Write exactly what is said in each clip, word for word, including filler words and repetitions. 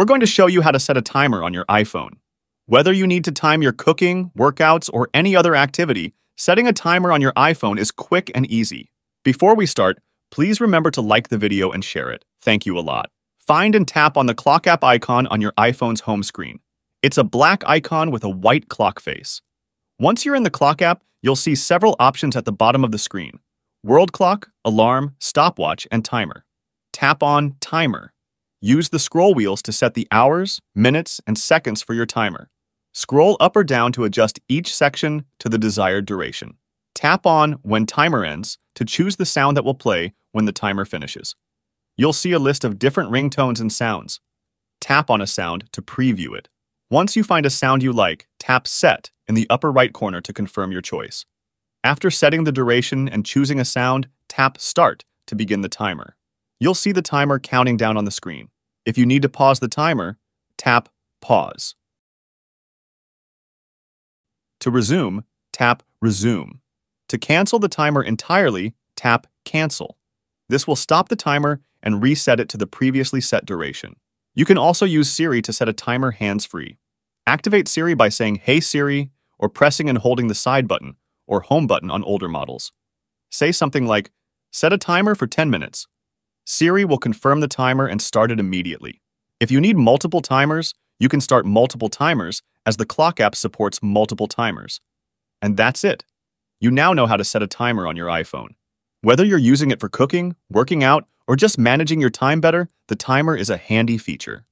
We're going to show you how to set a timer on your iPhone. Whether you need to time your cooking, workouts, or any other activity, setting a timer on your iPhone is quick and easy. Before we start, please remember to like the video and share it. Thank you a lot. Find and tap on the Clock app icon on your iPhone's home screen. It's a black icon with a white clock face. Once you're in the Clock app, you'll see several options at the bottom of the screen: world clock, alarm, stopwatch, and timer. Tap on Timer. Use the scroll wheels to set the hours, minutes, and seconds for your timer. Scroll up or down to adjust each section to the desired duration. Tap on When Timer Ends to choose the sound that will play when the timer finishes. You'll see a list of different ringtones and sounds. Tap on a sound to preview it. Once you find a sound you like, tap Set in the upper right corner to confirm your choice. After setting the duration and choosing a sound, tap Start to begin the timer. You'll see the timer counting down on the screen. If you need to pause the timer, tap Pause. To resume, tap Resume. To cancel the timer entirely, tap Cancel. This will stop the timer and reset it to the previously set duration. You can also use Siri to set a timer hands-free. Activate Siri by saying "Hey Siri" or pressing and holding the side button or home button on older models. Say something like, "Set a timer for ten minutes. Siri will confirm the timer and start it immediately. If you need multiple timers, you can start multiple timers, as the Clock app supports multiple timers. And that's it. You now know how to set a timer on your iPhone. Whether you're using it for cooking, working out, or just managing your time better, the timer is a handy feature.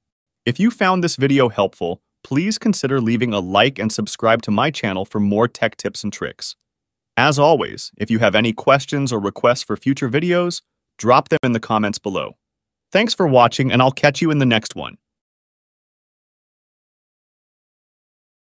If you found this video helpful, please consider leaving a like and subscribe to my channel for more tech tips and tricks. As always, if you have any questions or requests for future videos, drop them in the comments below. Thanks for watching, and I'll catch you in the next one.